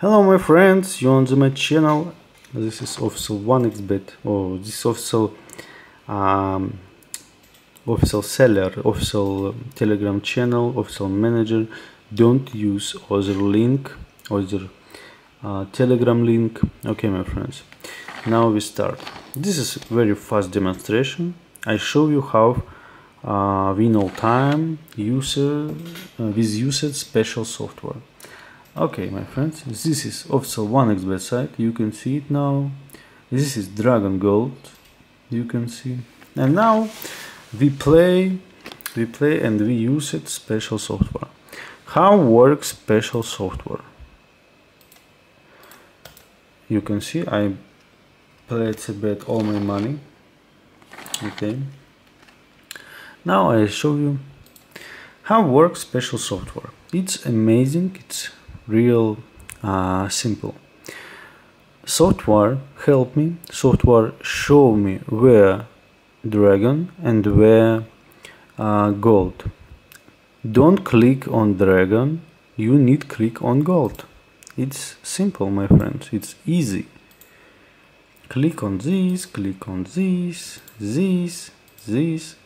Hello my friends, you're on my channel. This is official 1xBet, or this official seller, official Telegram channel, official manager. Don't use other link, other Telegram link. Okay my friends, now we start. This is very fast demonstration. I show you how win all time with usage special software. Okay my friends, this is official 1xBet site, you can see it now. This is Dragon's Gold, you can see. And now we play and we use it special software. How works special software? You can see I played to bet all my money. Okay. Now I show you how works special software. It's amazing, it's real simple. Software help me, software show me where dragon and where gold. Don't click on dragon, you need click on gold. It's simple my friends, it's easy. Click on this, this, this.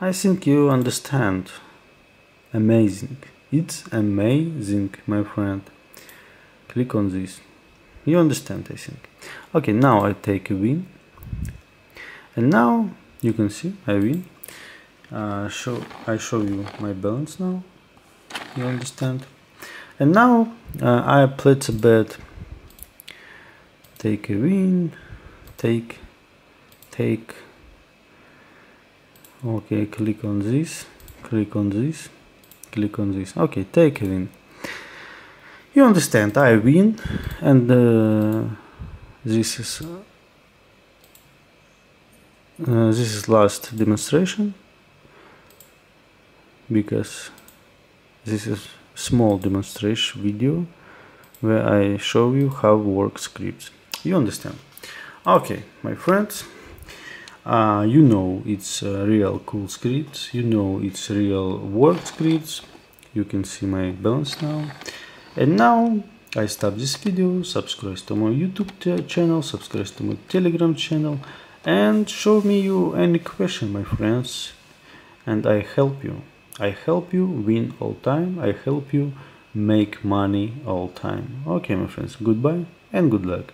I think you understand. Amazing. It's amazing, my friend. Click on this. You understand, I think. Okay, now I take a win. And now you can see I win. I show you my balance now. You understand? And now I place a bet. Take a win. Take. Okay, click on this. Click on this. Click on this. Okay, take a win. You understand, I win, and this is last demonstration, because this is small demonstration video where I show you how work scripts. You understand? Okay, my friends, you know it's real cool scripts, you know it's real work scripts. You can see my balance now. And now I stop this video, subscribe to my YouTube channel, subscribe to my Telegram channel, and show me you any question my friends, and I help you. I help you win all time, I help you make money all time. Okay my friends, goodbye and good luck.